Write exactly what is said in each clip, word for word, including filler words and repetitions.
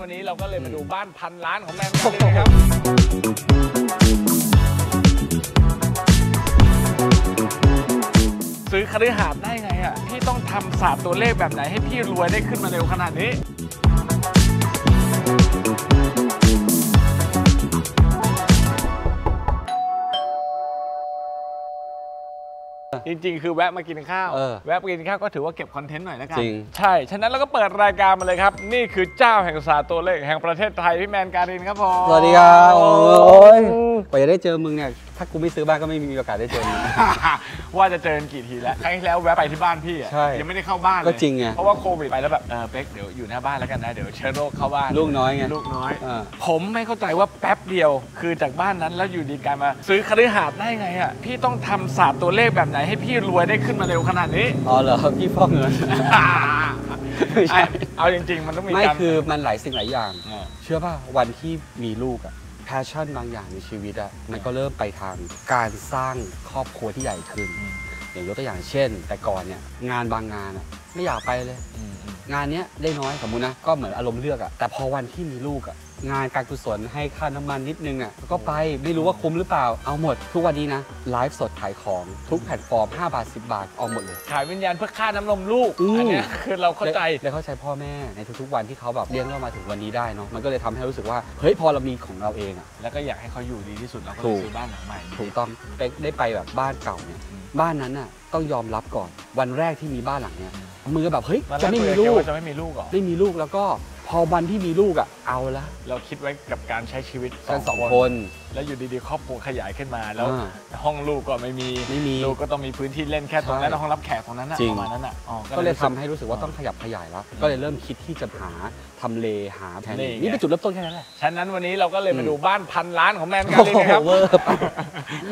วันนี้เราก็เลยมาดูบ้านพันล้านของแมนกันเลยครับซื้อคฤหาสน์ได้ไงอ่ะพี่ต้องทำศาสตร์ตัวเลขแบบไหนให้พี่รวยได้ขึ้นมาเร็วขนาดนี้จริงๆคือแวะมากินข้าวแวะมากินข้าวก็ถือว่าเก็บคอนเทนต์หน่อยนะครับใช่ฉะนั้นเราก็เปิดรายการมาเลยครับนี่คือเจ้าแห่งศาสตร์ตัวเลขแห่งประเทศไทยพี่แมนการินครับผมสวัสดีครับโอ้ยกว่าจะได้เจอมึงเนี่ยถ้ากูไม่ซื้อบ้านก็ไม่มีโอกาสได้เจอมึงว่าจะเจอกี่ทีแล้วครั้งที่แล้วแวะไปที่บ้านพี่อ่ะยังไม่ได้เข้าบ้านเลยก็จริงไงเพราะว่าโควิดไปแล้วแบบเออเป๊กเดี๋ยวอยู่หน้าบ้านแล้วกันนะเดี๋ยวเชื้อโรคเข้าบ้านลูกน้อยไงลูกน้อยผมไม่เข้าใจว่าแป๊บเดียวคือจากบ้านนั้นแล้วอยู่ดีการมาซื้อคฤหาสน์ได้ไงอ่ะพี่ต้องทำศาสตร์ตัวเลขแบบไหนให้พี่รวยได้ขึ้นมาเร็วขนาดนี้อ๋อเหรอพี่ฟอกเงินเอาจริงๆมันต้องมีไม่คือมันหลายสิ่งหลายอย่างเชื่อป่ะวันที่มีลูกอะแพชชั่นบางอย่างในชีวิตอะมันก็เริ่มไปทางการสร้างครอบครัวที่ใหญ่ขึ้นอย่างยกตัวอย่างเช่นแต่ก่อนเนี่ยงานบางงานอะไม่อยากไปเลยงานเนี้ยได้น้อยสมมุตินะก็เหมือนอารมณ์เลือกอะแต่พอวันที่มีลูกอะงานการกุศลให้ค่าน้ำมันนิดนึงอ่ะก็ไปไม่รู้ว่าคุ้มหรือเปล่าเอาหมดทุกวันนี้นะไลฟ์สดขายของทุกแพลตฟอร์มห้าบาทสิบบาทเอาหมดเลยขายวิญญาณเพื่อค่าน้ำนมลูกอันนี้คือเราเข้าใจและเข้าใจพ่อแม่ในทุกๆวันที่เขาแบบเลี้ยงเรามาถึงวันนี้ได้เนาะมันก็เลยทำให้รู้สึกว่าเฮ้ยพอเรามีของเราเองอ่ะแล้วก็อยากให้เขาอยู่ดีที่สุดเราก็ซื้อบ้านหลังใหม่ถูกต้องได้ไปแบบบ้านเก่าเนี่ยบ้านนั้นอ่ะต้องยอมรับก่อนวันแรกที่มีบ้านหลังเนี้ยมือแบบเฮ้ยจะไม่มีลูกจะไม่มีลูกหรอไม่มีลูกแล้วก็พอวันที่มีลูกอ่ะเอาละเราคิดไว้กับการใช้ชีวิตกันสองคนแล้วอยู่ดีๆครอบครัวขยายขึ้นมาแล้วห้องลูกก็ไม่มีลูกก็ต้องมีพื้นที่เล่นแค่ตรงนั้นห้องรับแขกตรงนั้นประมาณนั้นอ่ะก็เลยทำให้รู้สึกว่าต้องขยับขยายแล้วก็เลยเริ่มคิดที่จะหาทำเลหาแผนนี่เป็นจุดเริ่มต้นแค่นั้นแหละฉะนั้นวันนี้เราก็เลยมาดูบ้านพันล้านของแมนกันเลยนะครับ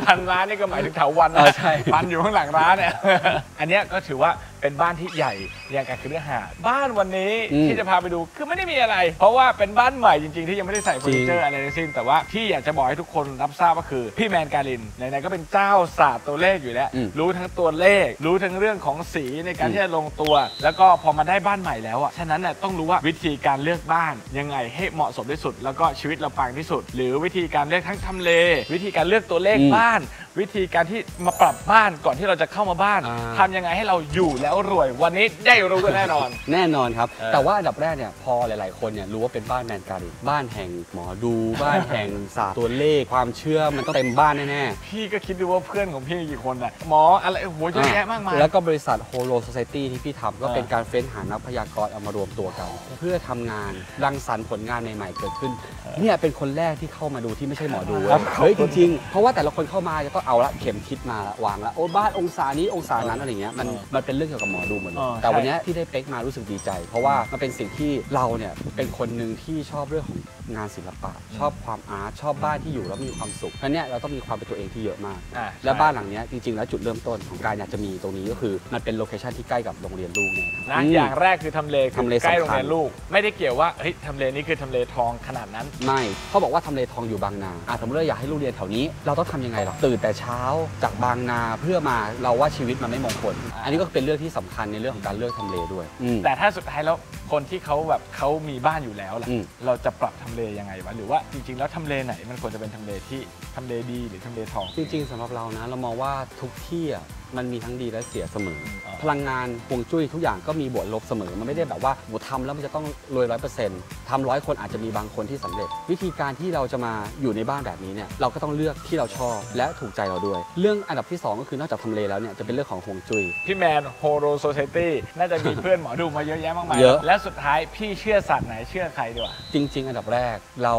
พันล้านนี่ก็หมายถึงแถววันนะพันอยู่ข้างหลังร้านเนี่ยอันนี้ก็ถือว่าเป็นบ้านที่ใหญ่อย่างการคือเรื่องหาบ้านวันนี้ที่จะพาไปดูคือไม่ได้มีอะไรเพราะว่าเป็นบ้านใหม่จริงๆที่ยังไม่ได้ใส่เฟอร์นิเจอร์อะไรทั้งสิ้นแต่ว่าที่อยากจะบอกให้ทุกคนรับทราบก็คือพี่แมนการินไหนๆก็เป็นเจ้าศาสตร์ตัวเลขอยู่แล้วรู้ทั้งตัวเลขรู้ทั้งเรื่องของสีในการที่จะลงตัวแล้วก็พอมาได้บ้านใหม่แล้วอ่ะฉะนั้นน่ะต้องรู้ว่าวิธีการเลือกบ้านยังไงให้เหมาะสมที่สุดแล้วก็ชีวิตเราปังที่สุดหรือวิธีการเลือกทั้งทำเลวิธีการเลือกตัวเลขบ้านวิธีการที่มาปรับบ้านก่อนที่เราจะเข้ามาบ้านทำยังไงให้เราอยู่แล้วรวยวันนี้ได้รู้กันแน่นอนแน่นอนครับแต่ว่าอันดับแรกเนี่ยพอหลายๆคนเนี่ยรู้ว่าเป็นบ้านแมนการินบ้านแห่งหมอดูบ้านแห่งศาสตร์ตัวเลขความเชื่อมันต้องเต็มบ้านแน่ๆพี่ก็คิดดูว่าเพื่อนของพี่กี่คนอ่ะหมออะไรโหเยอะแยะมากมายแล้วก็บริษัทโฮโลโซไซตี้ที่พี่ทำก็เป็นการเฟ้นหานักพยากรณ์เอามารวมตัวกันเพื่อทำงานรังสรรค์ผลงานใหม่ๆเกิดขึ้นเนี่ยเป็นคนแรกที่เข้ามาดูที่ไม่ใช่หมอดูเฮ้ยจริงๆเพราะว่าแต่ละคนเข้ามาจะต้องเอาละเข็มคิดมาละวางละโอ้บ้านองศานี้องศานั้นอะไรเงี้ยมันมันเป็นเรื่องเกี่ยวกับหมอดูหมดเลยแต่วันนี้ที่ได้เป๊กมารู้สึกดีใจเพราะว่ามันเป็นสิ่งที่เราเนี่ยเป็นคนหนึ่งที่ชอบเรื่องของงานศิลปะชอบความอาร์ตชอบบ้านที่อยู่แล้วมีความสุขนั่นเนี่ยเราต้องมีความเป็นตัวเองที่เยอะมากและบ้านหลังนี้จริงๆแล้วจุดเริ่มต้นของการอยากจะมีตรงนี้ก็คือมันเป็นโลเคชั่นที่ใกล้กับโรงเรียนลูกเนี่ยนะอย่างแรกคือทำเลทำเลใกล้โรงเรียนลูกไม่ได้เกี่ยวว่าเฮ้ยทำเลนี้คือทำเลทองขนาดนั้นไม่เขาบอกว่าทำเลทองอยู่บางนาสมมติเราอยากให้ลูกเรียนแถวนี้เราต้องทำยังไงล่ะตื่นแต่เช้าจากบางนาเพื่อมาเราว่าชีวิตมันไม่มงคลอันนี้ก็เป็นเรื่องที่สำคัญในเรื่องของการเลือกทำเลด้วยแต่ถ้าสุดท้ายแล้วคนที่เขาแบบเขามีบ้านอยู่แล้วล่ะเราจะปรับทำเลยังไงวะหรือว่าจริงๆแล้วทำเลไหนมันควรจะเป็นทำเลที่ทำเลดีหรือทำเลทองจริงๆสำหรับเรานะเรามองว่าทุกที่อ่ะมันมีทั้งดีและเสียเสมอพลังงานฮวงจุ้ยทุกอย่างก็มีบวกลบเสมอมันไม่ได้แบบว่าโหทำแล้วมันจะต้องรวยร้อยเปอร์เซ็นต์ทำร้อยคนอาจจะมีบางคนที่สำเร็จวิธีการที่เราจะมาอยู่ในบ้านแบบนี้เนี่ยเราก็ต้องเลือกที่เราชอบและถูกใจเราด้วยเรื่องอันดับที่สองก็คือนอกจากทำเลแล้วเนี่ยจะเป็นเรื่องของฮวงจุ้ยพี่แมนโฮโลโซไซตี้น่าจะมีเพื่อนหมอดูมาเยอะแยะมากมายและสุดท้ายพี่เชื่อศาสตร์ไหนเชื่อใครดีกว่าจริงๆอันดับแรกเราย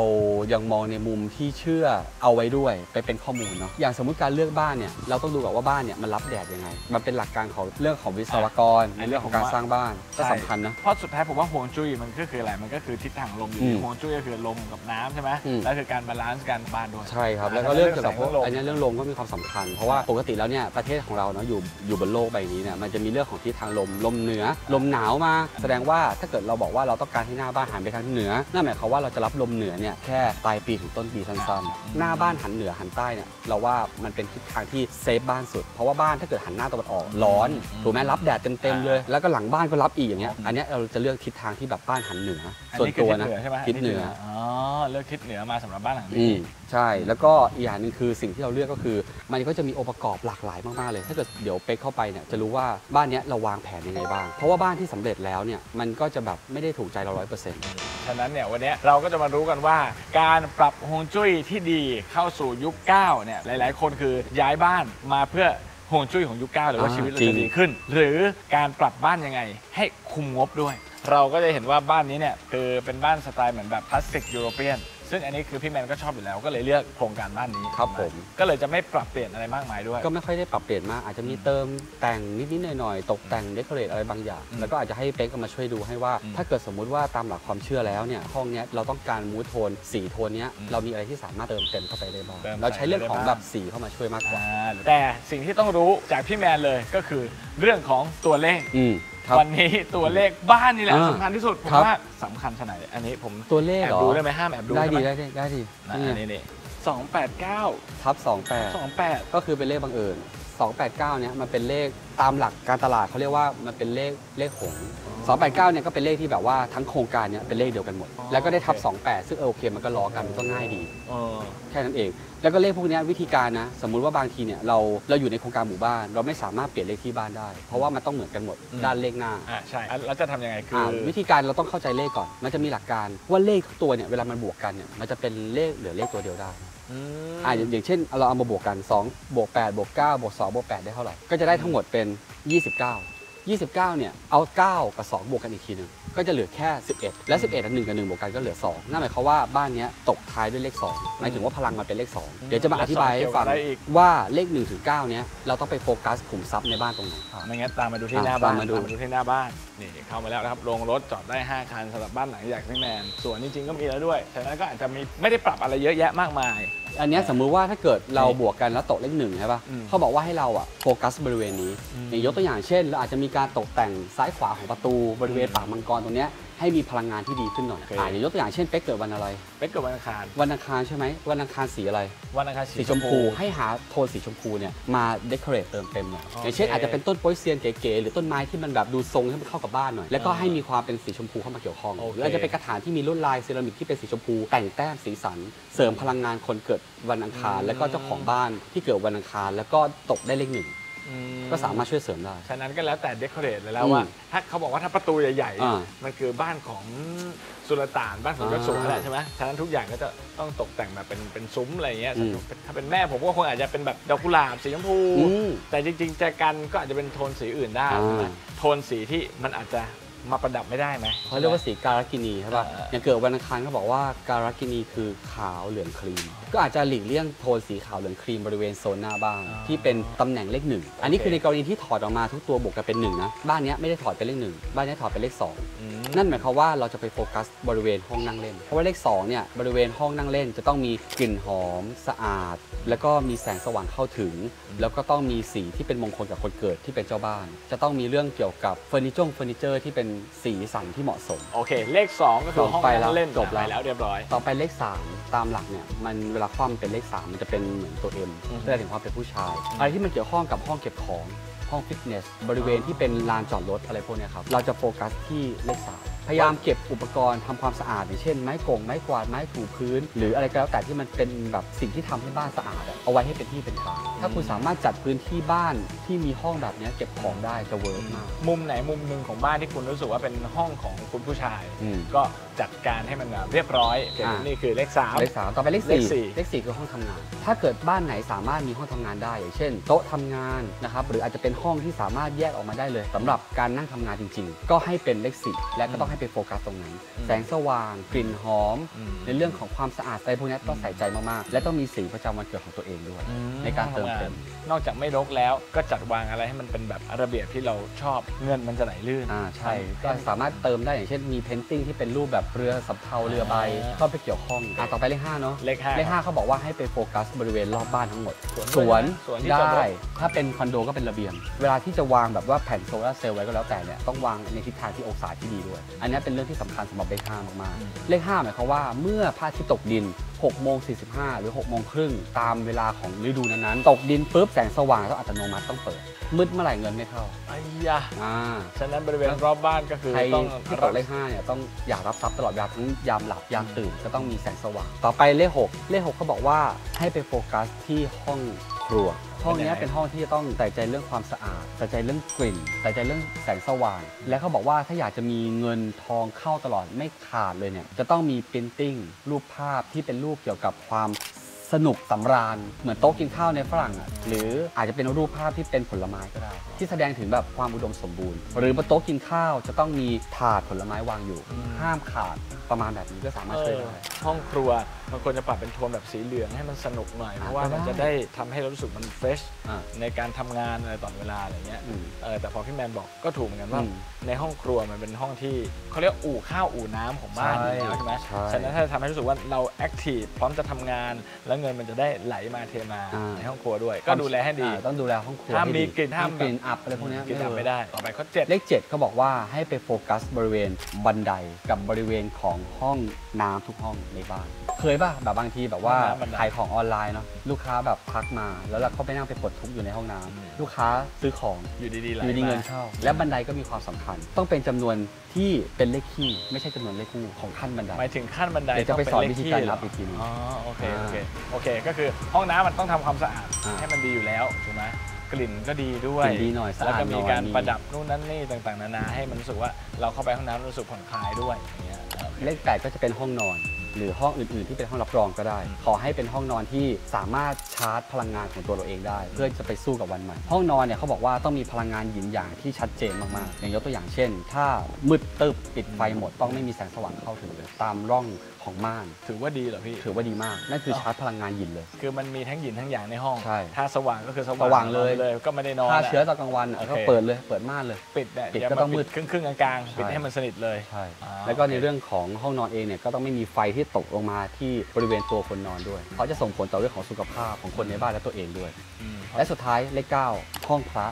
ังมองในมุมที่เชื่อเอาไว้ด้วยไปเป็นข้อมูลเนาะอย่างสมมุติการเลือกบ้านเนี่ยเราต้องดูก่อนว่าบ้านเนี่ยมันรับแดดยังไงมันเป็นหลักการของเรื่องของวิศวกรในเรื่องของการสร้างบ้านก็สำคัญนะเพราะสุดท้ายผมว่าฮวงจุ้ยมันก็คืออะไรมันก็คือทิศทางลมอยู่ที่ฮวงจุ้ยก็คือลมกับน้ำใช่ไหมแล้วคือการบาลานซ์การบ้านด้วยใช่ครับแล้วก็เรื่องเกี่ยวกับอันนี้เรื่องลมก็มีความสำคัญเพราะว่าปกติแล้วเนี่ยประเทศของเราเนาะอยู่อยู่บนโลกใบนี้เนี่ยมันจะมีเรื่องของทิศทางลมลมเหนือลมหนาวมาแสดงว่าถ้าเกิดเราบอกว่าเราต้องการให้หน้าบ้านหันไปทางเหนือนั่นหมายความว่าเราจะรับลมเหนือเนี่ยแค่ปลายปีถึงต้นปีสั้นๆหน้าบ้านหันเหนือหันใต้เนี่ยเราว่ามันเป็นทิศทางที่เซฟบ้านสุดเพราะว่าบ้านถ้า าเกิดหันหน้าตะวันออกร้อนถูกไหมรับแดดเต็มๆเลยแล้วก็หลังบ้านก็รับอีกอย่างเงี้ยอันนี้เราจะเลือกทิศทางที่แบบบ้านหันเหนือส่วนตัวนะทิศเหนืออ๋อเลือกทิศเหนือมาสำหรับบ้านหลังนี้ใช่แล้วก็อีกอย่างหนึ่งคือสิ่งที่เราเลือกก็คือมันก็จะมีองค์ประกอบหลากหลายมากๆเลยถ้าเกิดเดี๋ยวเป๊กเข้าไปเนี่ยจะรู้ว่าบ้านนี้เราวางแผนยังไงบ้างเพราะว่าบ้านที่สำเร็จแล้วเนี่ยมันก็จะแบบไม่ได้ถูกใจเราร้อยเปอร์เซ็นต์ฉะนั้นเนี่ยวันนี้เราก็จะมารู้กันว่าการปรับฮวงจุ้ยที่ดีเข้าสู่ยุคเก้าเนี่ยหลายๆคนคือย้ายบ้านมาเพื่อฮวงจุ้ยของยุคเก้าหรือว่าชีวิตเราจะดีขึ้นหรือการปรับบ้านยังไงให้คุมงบด้วยเราก็จะเห็นว่าบ้านนี้เนี่ยคือเป็นบ้านสไตล์เหมือนแบบคลาสสิกยุโรเปียนซึ่งอันนี้คือพี่แมนก็ชอบอยู่แล้วก็เลยเลือกโครงการบ้านนี้ครับผมก็เลยจะไม่ปรับเปลี่ยนอะไรมากมายด้วยก็ไม่ค่อยได้ปรับเปลี่ยนมากอาจจะมีเติมแต่งนิดๆหน่อยๆตกแต่งเดคอเรทอะไรบางอย่างแล้วก็อาจจะให้เป๊กมาช่วยดูให้ว่าถ้าเกิดสมมุติว่าตามหลักความเชื่อแล้วเนี่ยห้องนี้เราต้องการมูทโทนสีโทนนี้เรามีอะไรที่สามารถเติมเต็มเข้าไปได้บ้างเราใช้เรื่องของแบบสีเข้ามาช่วยมากกว่าแต่สิ่งที่ต้องรู้จากพี่แมนเลยก็คือเรื่องของตัวเลขวันนี้ตัวเลขบ้านนี่แหละสำคัญที่สุดผมว่าสำคัญขนาดอันนี้ผมตัวเลขแอบดูได้ไหมห้ามแอบดูได้ดีได้ได้ดีนี่นี่สองแปดเก้าทับสองแปดสองแปดก็คือเป็นเลขบังเอิญสองแปดเก้าเนี่ยมันเป็นเลขตามหลักการตลาดเขาเรียกว่ามันเป็นเลขเลขหงสองแปดเก้าเนี่ยก็เป็นเลขที่แบบว่าทั้งโครงการเนี่ยเป็นเลขเดียวกันหมดแล้วก็ได้ทับสองแปดซึ่งโอเคมันก็ล้อกันก็ง่ายดีแค่นั้นเองแล้วก็เลขพวกนี้วิธีการนะสมมุติว่าบางทีเนี่ยเราเราอยู่ในโครงการหมู่บ้านเราไม่สามารถเปลี่ยนเลขที่บ้านได้เพราะว่ามันต้องเหมือนกันหมดด้านเลขหน้าอ่าใช่แล้วจะทำยังไงคือวิธีการเราต้องเข้าใจเลขก่อนมันจะมีหลักการว่าเลขตัวเนี่ยเวลามันบวกกันเนี่ยมันจะเป็นเลขเหลือเลขตัวเดียวได้อ่าอย่างเช่นเราเอามาบวกกันสองบวกแปดบวกเก้าบวกสองบวกแปดได้เท่าไหร่ก็จะได้ทั้งหมดเป็นยี่สิบเก้า ยี่สิบเก้าเนี่ยเอาเก้ากับสองบวกกันอีกทีนึงก็จะเหลือแค่สิบเอ็ดและสิบเอ็ดอันหนึ่งกับหนึ่งบวกกันก็เหลือสองนั่นหมายความว่าบ้านนี้ตกท้ายด้วยเลขสองหมายถึงว่าพลังมันเป็นเลขสองเดี๋ยวจะมาอธิบายให้ฟังว่าเลขหนึ่งถึงเก้าเนี้ยเราต้องไปโฟกัสขุมทรัพย์ในบ้านตรงไหนไม่งั้นตามมาดูที่หน้าบ้านตามมาดูที่หน้าบ้านนี่เข้ามาแล้วนะครับโรงรถจอดได้ห้าคันสำหรับบ้านหลังใหญ่พี่แมนส่วนจริงๆก็มีแล้วด้วยแต่นั้นก็อาจจะมีไม่ได้ปรับอะไรเยอะแยะมากมายอันนี้สมมุติว่าถ้าเกิดเราบวกกันแล้วตกเลขหนึ่งใช่ป่ะเขาบอกว่าให้เราอ่ะโฟกัสบริเวณนี้อย่างยกตัวอย่างเช่นเราอาจจะมีการตกแต่งซ้ายขวาของประตูบริเวณปากมังกรตรงนี้ให้มีพลังงานที่ดีขึ้นหน่อยอ่าอย่างยกตัวอย่างเช่นเป๊กเกิดวันอะไรเป๊กเกิดวันอังคารวันอังคารใช่ไหมวันอังคารสีอะไรวันอังคารสีชมพูให้หาโทนสีชมพูเนี่ยมาเดคอเรทเติมเต็มหน่อยอย่างเช่นอาจจะเป็นต้นโป๊ยเซียนเก๋ๆหรือต้นไม้ที่มันแบบดูทรงให้มันเข้ากับบ้านหน่อยแล้วก็ให้มีความเป็นสีชมพูเข้ามาเกี่ยวข้องแล้วจะเป็นกระถางที่มีลวดลายเซรามิกที่เป็นสีชมพูแต่งแต้มสีสันเสริมพลังงานคนเกิดวันอังคารแล้วก็เจ้าของบ้านที่เกิดวันอังคารแล้วก็ตกได้เลขหนึ่งก็สามารถช่วยเสริมได้ฉะนั้นก็แล้วแต่เดคอเรทเลยแล้วว่าถ้าเขาบอกว่าถ้าประตูใหญ่ๆมันคือบ้านของสุลต่านบ้านของเจ้าสัวแหละใช่ไหมฉะนั้นทุกอย่างก็จะต้องตกแต่งแบบเป็นเป็นซุ้มอะไรเงี้ยถ้าเป็นแม่ผมก็คงอาจจะเป็นแบบดอกกุหลาบสีชมพูแต่จริงๆจะกันก็อาจจะเป็นโทนสีอื่นได้โทนสีที่มันอาจจะมาประดับไม่ได้ไหมเขาเรียกว่าสีการากินีใช่ป่ะอย่างเกิดวันอังคารเขาบอกว่าการากินีคือขาวเหลืองครีมก็อาจจะหลีกเลี่ยงโทนสีขาวเหลืองครีมบริเวณโซนหน้าบ้านที่เป็นตำแหน่งเลขหนึ่งอันนี้คือในกรณีที่ถอดออกมาทุกตัวบวกกันเป็นหนึ่งนะบ้านนี้ไม่ได้ถอดเป็นเลขหนึ่งบ้านนี้ถอดเป็นเลขสองนั่นหมายความว่าเราจะไปโฟกัสบริเวณห้องนั่งเล่นเพราะว่าเลขสองเนี่ยบริเวณห้องนั่งเล่นจะต้องมีกลิ่นหอมสะอาดแล้วก็มีแสงสว่างเข้าถึงแล้วก็ต้องมีสีที่เป็นมงคลกับคนเกิดที่เป็นเจ้าบ้านจะต้องมีเรื่องเกี่ยวกับเฟอร์นิเจอร์เฟอร์นิเจอร์ที่เป็นสีสันที่เหมาะสมโอเคเลขสองก็คือห้องนั่งเล่นจบแล้วเรียบร้อยต่อไปเลขสามตามหลักเนี่ยมันเวลาคว่ำเป็นเลขสามมันจะเป็นเหมือนตัว เอ็ม แสดงถึงความเป็นผู้ชายอะไรที่มันเกี่ยวข้องกับห้องเก็บของห้องฟิตเนสบริเวณที่เป็นลานจอดรถอะไรพวกนี้ครับเราจะโฟกัสที่เลขสามพยายามเก็บอุปกรณ์ทำความสะอาดอย่างเช่นไม้กงไม้กวาดไม้ถูพื้นหรืออะไรก็แล้วแต่ที่มันเป็นแบบสิ่งที่ทำให้บ้านสะอาดเอาไว้ให้เป็นที่เป็นทางถ้าคุณสามารถจัดพื้นที่บ้านที่มีห้องแบบนี้เก็บของได้จะเวิร์กมากมุมไหนมุมหนึ่งของบ้านที่คุณรู้สึกว่าเป็นห้องของคุณผู้ชายก็จัดการให้มันเรียบร้อยนี่คือเลขสามเลขสามต่อไปเลขสี่เลขสี่คือห้องทำงานถ้าเกิดบ้านไหนสามารถมีห้องทำงานได้อย่างเช่นโต๊ะทำงานนะครับหรืออาจจะเป็นห้องที่สามารถแยกออกมาได้เลยสำหรับการนั่งทำงานจริงๆก็ให้เป็นเลขสี่และก็ต้องให้ไปโฟกัสตรงนั้นแสงสว่างกลิ่นหอมในเรื่องของความสะอาดอะไรพวกนี้ต้องใส่ใจมากๆและต้องมีสีประจำวันเกิดของตัวเองด้วยในการเติมเต็มนอกจากไม่รกแล้วก็จัดวางอะไรให้มันเป็นแบบระเบียบที่เราชอบเงินมันจะไหลลื่นอ่าใช่ก็สามารถเติมได้อย่างเช่นมีเพนติ้งที่เป็นรูปแบบเรือสำเภาเรือใบเข้าไปเกี่ยวข้องอ่าต่อไปเลขห้าเนาะเลขห้าเลขห้าเขาบอกว่าให้ไปโฟกัสบริเวณรอบบ้านทั้งหมดสวนได้ถ้าเป็นคอนโดก็เป็นระเบียงเวลาที่จะวางแบบว่าแผ่นโซลาร์เซลล์ไว้ก็แล้วแต่เนี่ยต้องวางในทิศทางที่องศาที่ดีด้วยอันนี้เป็นเรื่องที่สำคัญสำหรับเลขห้ามากๆเลขห้าหมายความว่าเมื่อพระอาทิตย์ตกดิน หกโมงสี่สิบห้า หรือ หกโมงครึ่งตามเวลาของฤดูนั้นๆตกดินปุ๊บแสงสว่างก็อัตโนมัติต้องเปิดมืดเมื่อไหร่เงินไม่เข้าไอ้ยะฉะนั้นบริเวณรอบบ้านก็คือต้องที่ตกเลขห้าเนี่ยต้องอย่ารับทรัพย์ตลอดเวลาทั้งยามหลับยามตื่นก็ต้องมีแสงสว่างต่อไปเลขหกเลขหกเขาบอกว่าให้ไปโฟกัสที่ห้องครัวห้องนี้เป็นห้องที่จะต้องใส่ใจเรื่องความสะอาดใส่ใจเรื่องกลิ่นใส่ใจเรื่องแสงสว่างและเขาบอกว่าถ้าอยากจะมีเงินทองเข้าตลอดไม่ขาดเลยเนี่ยจะต้องมีพิมพ์ติ้งรูปภาพที่เป็นรูปเกี่ยวกับความสนุกสำราญเหมือนโต๊ะกินข้าวในฝรั่งอ่ะหรืออาจจะเป็นรูปภาพที่เป็นผลไม้ก็ได้ที่แสดงถึงแบบความอุดมสมบูรณ์หรือบนโต๊ะกินข้าวจะต้องมีถาดผลไม้วางอยู่ห้ามขาดประมาณแบบนี้ก็สามารถช่วยได้ห้องครัวมันควรจะปรับเป็นโทนแบบสีเหลืองให้มันสนุกหน่อยเพราะว่ามันจะได้ทำให้เรารู้สึกมันเฟรชในการทำงานอะไรตอนเวลาอะไรเงี้ยแต่พอพี่แมนบอกก็ถูกเหมือนกันว่าในห้องครัวมันเป็นห้องที่เขาเรียกอู่ข้าวอู่น้ำของบ้านใช่ไหมฉะนั้นถ้าทำให้รู้สึกว่าเราแอคทีฟพร้อมจะทำงานแล้วเงินมันจะได้ไหลมาเทมาในห้องครัวด้วยก็ดูแลให้ดีต้องดูแลห้องครัวห้ามมีกลิ่นห้ามกลิ่นอับอะไรพวกนี้กลิ่นอับไม่ได้ต่อไปข้อเจ็ดเลขเจ็ดเขาบอกว่าให้ไปโฟกัสบริเวณบันไดกับบริเวณของห้องน้ำทุกห้องในบ้านเคยป่ะแบบบางทีแบบว่าขายของออนไลน์เนาะลูกค้าแบบทักมาแล้วเราเข้าไปนั่งไปปลดทุกข์อยู่ในห้องน้ำลูกค้าซื้อของอยู่ดีๆไหลเงินเข้าและบันไดก็มีความสำคัญต้องเป็นจำนวนที่เป็นเลขคี่ไม่ใช่จำนวนเลขคู่ของขั้นบันไดหมายถึงขั้นบันไดเดี๋ยวจะไปสอนวิธีการรับอีกทีนึงอ๋อโอเคโอเคโอเคก็คือห้องน้ำมันต้องทำความสะอาดให้มันดีอยู่แล้วถูกไหมกลิ่นก็ดีด้วยแล้วก็มีการประดับนู่นนั่นนี่ต่างๆนานาให้มันรู้สึกว่าเราเข้าไปห้องน้ำรู้สึกผ่อนคลายด้วยเลขแปดก็จะเป็นห้องนอนหรือห้องอื่นๆที่เป็นห้องรับรองก็ได้ขอให้เป็นห้องนอนที่สามารถชาร์จพลังงานของตัวเราเองได้เพื่อจะไปสู้กับวันใหม่ห้องนอนเนี่ยเขาบอกว่าต้องมีพลังงานหยินหยางที่ชัดเจนมากๆอย่างยกตัวอย่างเช่นถ้ามืดตึบปิดไฟหมดต้องไม่มีแสงสว่างเข้าถึงเลยตามร่องของม่านถือว่าดีเหรอพี่ถือว่าดีมากนั่นคือชาร์จพลังงานหยินเลยคือมันมีทั้งหยินทั้งหยางในห้องใช่ถ้าสว่างก็คือสว่างเลยก็ไม่ได้นอนถ้าเชื้อตอนกลางวันก็เปิดเลยเปิดม่านเลยปิดแดดปิดก็ต้องมืดครึ่งๆกลางๆปิดให้มันสนิทเลยใช่แล้วก็ในเรื่องของห้องนอนเองเนี่ยก็ต้องไม่มีไฟที่ตกลงมาที่บริเวณตัวคนนอนด้วยเพราะจะส่งผลต่อเรื่องของสุขภาพของคนในบ้านและตัวเองด้วยและสุดท้ายเลขเก้าห้องพระ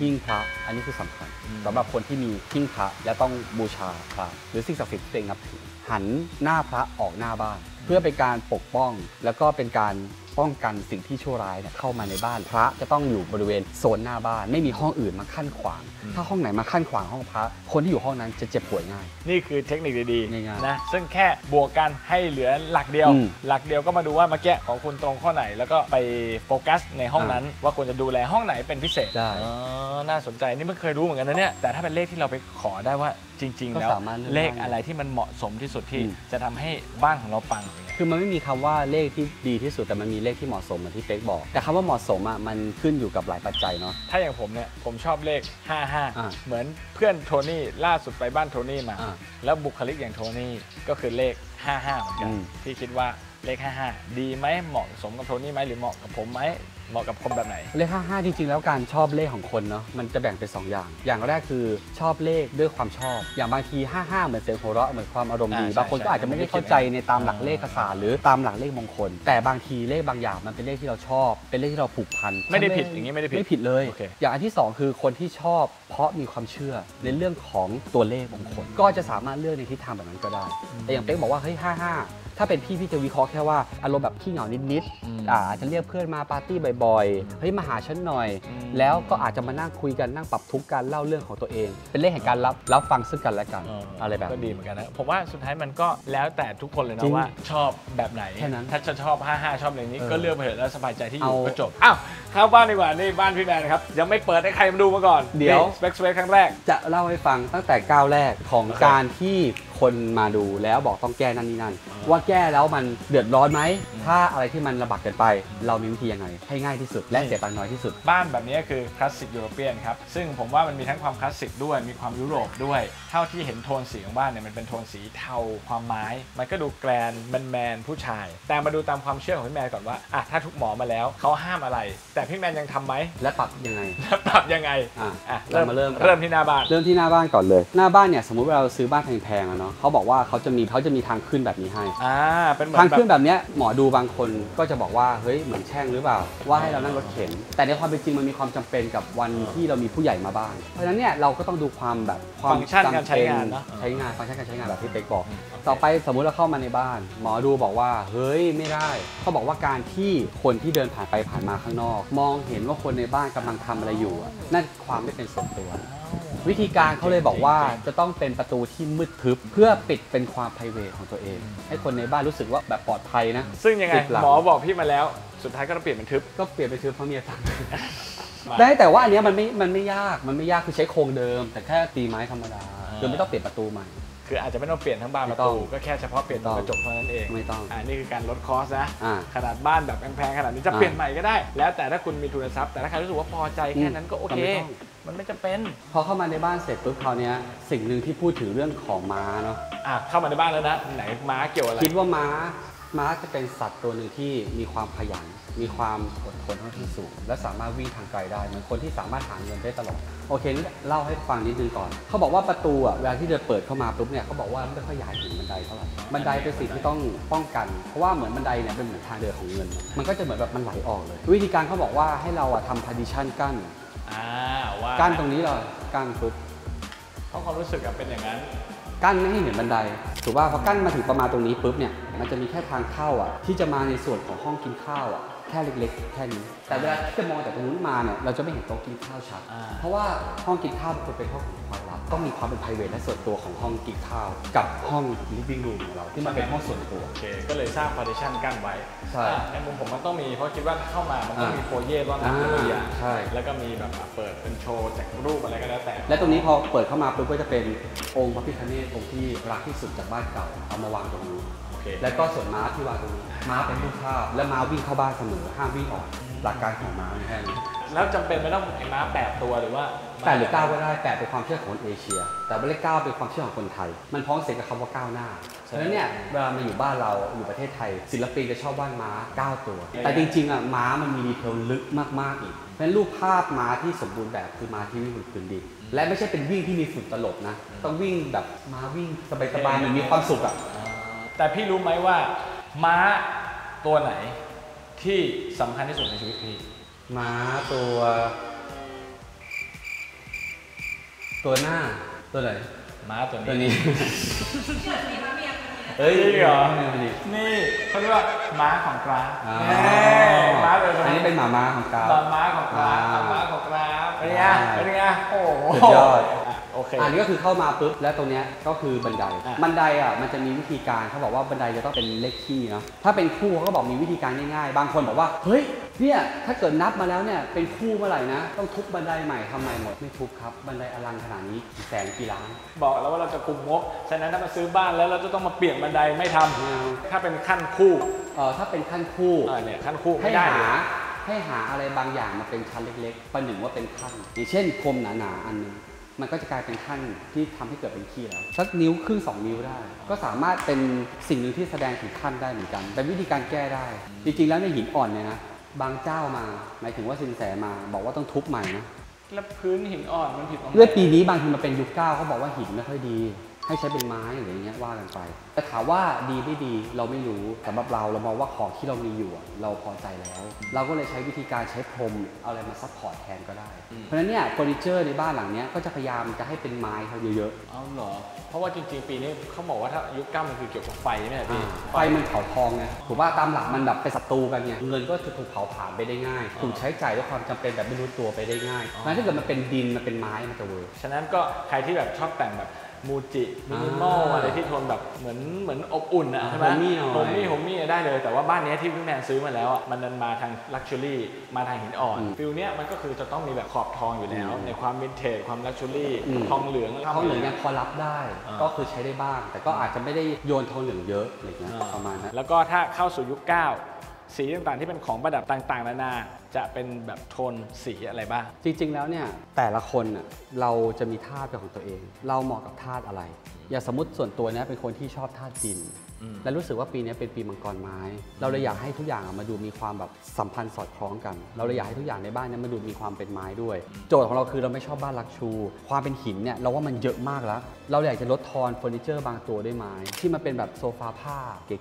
หิ้งพระอันนี้คือสำคัญสำหรับคนที่มีหิ้งพระและต้องบูชาพระหรือสิ่งศักดิ์สิทธิ์ที่นับถือหันหน้าพระออกหน้าบ้านเพื่อเป็นการปกป้องแล้วก็เป็นการป้องกันสิ่งที่ชั่วร้ายเข้ามาในบ้านพระจะต้องอยู่บริเวณโซนหน้าบ้านไม่มีห้องอื่นมาขั้นขวางถ้าห้องไหนมาขั้นขวางห้องพระคนที่อยู่ห้องนั้นจะเจ็บป่วยง่ายนี่คือเทคนิคดีๆนะซึ่งแค่บวกกันให้เหลือหลักเดียวหลักเดียวก็มาดูว่าเมื่อกี้ของคุณตรงข้อไหนแล้วก็ไปโฟกัสในห้องนั้นว่าควรจะดูแลห้องไหนเป็นพิเศษได้น่าสนใจนี่ไม่เคยรู้เหมือนกันนะเนี่ยแต่ถ้าเป็นเลขที่เราไปขอได้ว่าจริงๆแล้วเลขอะไรที่มันเหมาะสมที่สุดที่จะทำให้บ้านของเราปังคือมันไม่มีคำว่าเลขที่ดีที่สุดแต่มันมีเลขที่เหมาะสมเหมือนที่เป๊กบอกแต่คำว่าเหมาะสมอ่ะมันขึ้นอยู่กับหลายปัจจัยเนาะถ้าอย่างผมเนี่ยผมชอบเลขห้าห้าเหมือนเพื่อนโทนี่ล่าสุดไปบ้านโทนี่มาแล้วบุคลิกอย่างโทนี่ก็คือเลขห้าห้าเหมือนกันที่คิดว่าเลขห้าห้าดีไหมเหมาะสมกับโทนี่ไหมหรือเหมาะกับผมไหมเหมาะกับคนแบบไหนเลขห้าห้าจริงๆแล้วการชอบเลขของคนเนาะมันจะแบ่งเป็นสองอย่างอย่างแรกคือชอบเลขด้วยความชอบอย่างบางทีห้าห้าเหมือนเสียงหัวเราะเหมือนความอารมณ์ดีบางคนก็อาจจะไม่ได้เข้าใจในตามหลักเลขศาสตร์หรือตามหลักเลขมงคลแต่บางทีเลขบางอย่างมันเป็นเลขที่เราชอบเป็นเลขที่เราผูกพันไม่ได้ผิดอย่างนี้ไม่ได้ผิดไม่ผิดเลยอย่างอันที่สองคือคนที่ชอบเพราะมีความเชื่อในเรื่องของตัวเลขมงคลก็จะสามารถเลือกในทิศทางแบบนั้นก็ได้แต่อย่างเป๊กบอกว่าเฮ้ยห้าห้าถ้าเป็นพี่พี่จะวิเคราะห์แค่ว่าอารมณ์แบบขี้เหงานิดๆอาจจะเรียกเพื่อนมาปาร์ตี้บ่อยๆเฮ้ยมาหาฉันหน่อยแล้วก็อาจจะมานั่งคุยกันนั่งปรับทุกข์กันเล่าเรื่องของตัวเองเป็นเรื่องแห่งการรับรับฟังซึ่งกันและกันอะไรแบบก็ดีเหมือนกันนะผมว่าสุดท้ายมันก็แล้วแต่ทุกคนเลยนะว่าชอบแบบไหนถ้าจะชอบห้าห้าชอบอะไรนี้ก็เลือกไปเถอะแล้วสบายใจที่อยู่ก็จบอ้าวเข้าบ้านดีกว่านี่บ้านพี่แมนนะครับยังไม่เปิดให้ใครมาดูมาก่อนเดี๋ยวสเปคสเปคครั้งแรกจะเล่าให้ฟังตั้งแต่ก้าวแรกของการที่คนมาดูแล้วบอกต้องแก้นั่นนี่นั่นว่าแก้แล้วมันเดือดร้อนไหมถ้าอะไรที่มันระบาดเกินไปเรามีวิธียังไงให้ง่ายที่สุดและเสียตังค์น้อยที่สุดบ้านแบบนี้คือคลาสสิกยุโรเปียนครับซึ่งผมว่ามันมีทั้งความคลาสสิกด้วยมีความยุโรปด้วยเท่าที่เห็นโทนสีของบ้านเนี่ยมันเป็นโทนสีเทาความไม้มันก็ดูแกรนด์แมนผู้ชายแต่มาดูตามความเชื่อของพี่แมนก่อนว่าอ่ะถ้าทุกหมอมาแล้วเขาห้ามอะไรแต่ พี่แมนยังทำไหมและปรับยังไงและปรับยังไงอ่ะเริ่มเริ่มเริ่มที่หน้าบ้านเริ่มที่หน้าบ้านก่อนเลยหน้าบ้านเนี่ยสมมุติว่าเราซื้อบ้านแพงๆอะเนาะเขาบอกว่าเขาจะมีเขาจะมีทางขึ้นแบบนี้ให้อ่าเป็นทางขึ้นแบบเนี้ยหมอดูบางคนก็จะบอกว่าเฮ้ยเหมือนแช่งหรือเปล่าว่าให้เรานั่งรถเข็นแต่ในความเป็นจริงมันมีความจำเป็นกับวันที่เรามีผู้ใหญ่มาบ้านเพราะฉะนั้นเนี่ยเราก็ต้องดูความแบบความจำเป็นใช้งานใช้งานฟังก์ชันการใช้งานแบบที่เป๊กบอกต่อไปสมมุติเราเข้ามาในบ้านหมอดูบอกว่าเฮ้ยไม่ได้เขาบอกว่าการที่คนที่เดินผ่านไปผ่านมาข้างนอกมองเห็นว่าคนในบ้านกำลังทำอะไรอยู่นั่นความไม่เป็นส่วนตัววิธีการเขาเลยบอกว่าจะต้องเป็นประตูที่มืดทึบเพื่อปิดเป็นความไพรเวทของตัวเองให้คนในบ้านรู้สึกว่าแบบปลอดภัยนะซึ่งยังไงหมอบอกพี่มาแล้วสุดท้ายก็ต้องเปลี่ยนเป็นทึบก็เปลี่ยนเป็นทึบเพราะเมียสั่งได้แต่ว่าอันนี้มันไม่มันไม่ยากมันไม่ยากคือใช้โครงเดิมแต่แค่ตีไม้ธรรมดาคือไม่ต้องเปลี่ยนประตูใหม่คืออาจจะไม่ต้องเปลี่ยนทั้งบ้านประตูก็แค่เฉพาะเปลี่ยนกระจกเท่านั้นเองไม่ต้องอ่านี่คือการลดคอสนะขนาดบ้านแบบแพงๆขนาดนี้จะเปลี่ยนใหม่ก็ได้แล้วแต่ถ้าคุณมีทุนทรัพย์แต่ถ้าใครรู้สึกว่าพอใจแค่นั้นก็โอเคมันไม่จำเป็นพอเข้ามาในบ้านเสร็จปุ๊บคราวนี้สิ่งหนึ่งที่พูดถึงเรื่องของม้าเนาะอ่ะเข้ามาในบ้านแล้วนะไหนม้าเกี่ยวอะไรคิดว่าม้าม้าจะเป็นสัตว์ตัวหนึ่งที่มีความขยันมีความอดทนค่อนข้างสูงและสามารถวิ่งทางไกลได้เหมือนคนที่สามารถหาเงินได้ตลอดโอเคเล่าให้ฟังนิดนึงก่อนเขาบอกว่าประตูอ่ะเวลาที่เดินเปิดเข้ามาปุ๊บเนี่ยเขาบอกว่าไม่ค่อยย้ายถึงบันไดเท่าไหร่บันไดเป็นสิ่งที่ต้องป้องกันเพราะว่าเหมือนบันไดเนี่ยเป็นเหมือนทางเดินของเงินมันก็จะเหมือนแบบมันไหลออกเลยวิธีการเขาบอกว่าให้เราอ่ะทำพาร์ติชันกั้นกั้นตรงนี้เลยกั้นปุ๊บเพราะความรู้สึกเป็นอย่างนั้นกั้นไม่ให้เห็นบันไดถือว่าพอกั้นมาถึงประมาณตรงนี้ปุ๊บเนี่ยมันจะมีแค่ทางเข้าอ่ะที่จะมาในส่วนของห้องกินข้าวอ่ะแค่เล็กๆแค่นี้แต่เวลาจะมองจากตรงนู้นมาเนี่ยเราจะไม่เห็นโต๊ะกินข้าวชัดเพราะว่าห้องกินข้าวมันเป็นห้องของความลับต้องมีความเป็นไพรเวทและส่วนตัวของห้องกินข้าวกับห้องลิฟวิ่งรูมของเราที่มันเป็นห้องส่วนตัวโอเคก็เลยสร้างพาร์ติชันกั้นไว้ใช่ในมุมผมมันต้องมีเพราะคิดว่าเข้ามามันต้องมีโฟเย่บ้างนะใช่แล้วก็มีแบบเปิดเป็นโชว์แจกรูปอะไรก็แล้วแต่และตรงนี้พอเปิดเข้ามาปุ๊บก็จะเป็นองค์พระพิฆเนศองค์ที่รักที่สุดจากบ้านเก่าเอามาวางตรงนี้แล้วก็ส่วนม้าที่วางตรงนี้ม้าเป็นรูปภาพและม้าวิ่งเข้าบ้านเสมอห้ามวิ่งออกหลักการของม้าแค่นี้แล้วจำเป็นไม่ต้องไอ้ม้าแปดตัวหรือว่าแปดหรือเก้าก็ได้แปดเป็นความเชื่อของคนเอเชียแต่เลขเก้าเป็นความเชื่อของคนไทยมันพ้องเสียงกับคำว่าก้าวหน้าฉะนั้นเนี่ยเวลามาอยู่บ้านเราอยู่ประเทศไทยศิลปินจะชอบวาดม้าเก้าตัวแต่จริงๆอ่ะม้ามันมีดีเทลลึกมากๆอีกเพราะฉะนั้นรูปภาพม้าที่สมบูรณ์แบบคือม้าที่วิ่งบนพื้นดินและไม่ใช่เป็นวิ่งที่มีฝุ่นตลบนะต้องวิ่งแบบม้าวิ่งสบายๆมันมีความสุขอ่ะแต่พี่รู้ไหมว่าม้าตัวไหนที่สำคัญที่สุดในชีวิตพี่ม้าตัวตัวหน้าตัวไหนม้าตัวนี้ตัวนี้เฮ้ยนี่เหรอนี่เขาเรียกว่าม้าของกราฟม้าตัวนี้อันนี้เป็นหมาม้าของกราฟม้าของกราฟม้าของกราฟเป็นไงเป็นไงโอ้โหสุดยอดอันนี้ก็คือเข้ามาปุ๊บแล้วตรงนี้ก็คือบันไดบันไดอ่ะมันจะมีวิธีการเขาบอกว่าบันไดจะต้องเป็นเลขคี่เนาะถ้าเป็นคู่เขาก็บอกมีวิธีการง่ายๆบางคนบอกว่าเฮ้ยเนี่ยถ้าเกิดนับมาแล้วเนี่ยเป็นคู่เมื่อไหร่นะต้องทุบบันไดใหม่ทำใหม่หมดไม่ทุบครับบันไดอลังขนาดนี้กี่แสนกี่ล้านบอกแล้วว่าเราจะคุมงบฉะนั้นถ้ามาซื้อบ้านแล้วเราจะต้องมาเปลี่ยนบันไดไม่ทำถ้าเป็นขั้นคู่เออถ้าเป็นขั้นคู่เนี่ยขั้นคู่ให้หาให้หาอะไรบางอย่างมาเป็นชั้นเล็กๆประหนึ่งว่าเป็นขั้นอย่างเช่นคมหนาๆอันนึงมันก็จะกลายเป็นขั้นที่ทำให้เกิดเป็นขี้แล้วสักนิ้วครึ่งสองนิ้วได้ก็สามารถเป็นสิ่งหนึ่งที่แสดงถึงขั้นได้เหมือนกันเป็นวิธีการแก้ได้จริงๆแล้วในหินอ่อนเนี่ยนะบางเจ้ามาหมายถึงว่าสินแสมาบอกว่าต้องทุบใหม่นะแล้วพื้นหินอ่อนมันผิดเลือดปีนี้บางทีมันเป็นยุคเก้าเขาบอกว่าหินไม่ค่อยดีให้ใช้เป็นไม้หรืออย่างเงี้ยว่ากันไปแต่ถามว่าดีไม่ดีเราไม่รู้สำหรับเราเรามองว่าของที่เรามีอยู่เราพอใจแล้วเราก็เลยใช้วิธีการใช้พรมเอาอะไรมาซัพพอร์ตแทนก็ได้เพราะฉะนั้นเนี่ยเฟอร์นิเจอร์ในบ้านหลังเนี้ยก็จะพยายามจะให้เป็นไม้เขาเยอะๆเอาเหรอเพราะว่าจริงๆปีนี้เขาบอกว่าถ้ายุคเก้ามันคือเกี่ยวกับไฟเนี่ยพี่ไฟมันเผาทองไงถือว่าตามหลักมันแบบเป็นศัตรูกันเนี่ยเงินก็ถูกเผาผ่านไปได้ง่ายถูกใช้จ่ายด้วยความจำเป็นแบบไม่รู้ตัวไปได้ง่ายเพราะฉะนั้นถ้าเกิดมันเป็นดินมันเป็นไม้มันจะเวิร์กฉะนั้นก็ใครที่แบบชอบแต่งแบบมูจิมินิมอลอะไรที่ทนแบบเหมือนเหมือนอบอุ่นอะใช่ไหมผมมี่ผมมี่ผมมี่ได้เลยแต่ว่าบ้านนี้ที่พี่แมนซื้อมาแล้วมันดันมาทางลักชัวรี่มาทางหินอ่อนฟิลเนี้ยมันก็คือจะต้องมีแบบขอบทองอยู่แล้วในความวินเทจความลักชัวรี่ทองเหลืองทองเหลืองยังพอรับได้ก็คือใช้ได้บ้างแต่ก็อาจจะไม่ได้โยนทองเหลืองเยอะอะไรเงี้ยประมาณนั้นแล้วก็ถ้าเข้าสู่ยุคเก้าสีต่างๆที่เป็นของประดับต่างๆนานาจะเป็นแบบโทนสีอะไรบ้างจริงๆแล้วเนี่ยแต่ละคนเราจะมีธาตุของตัวเองเราเหมาะกับธาตุอะไร อย่างสมมติส่วนตัวนะเป็นคนที่ชอบธาตุดินและรู้สึกว่าปีนี้เป็นปีมังกรไม้เราเลยอยากให้ทุกอย่างมาดูมีความแบบสัมพันธ์สอดคล้องกันเราเลยอยากให้ทุกอย่างในบ้านนี้มาดูมีความเป็นไม้ด้วยโจทย์ของเราคือเราไม่ชอบบ้านลักชูความเป็นหินเนี่ยเราว่ามันเยอะมากแล้วเราอยากจะลดทอนเฟอร์นิเจอร์บางตัวด้วยไม้ที่มันเป็นแบบโซฟาผ้า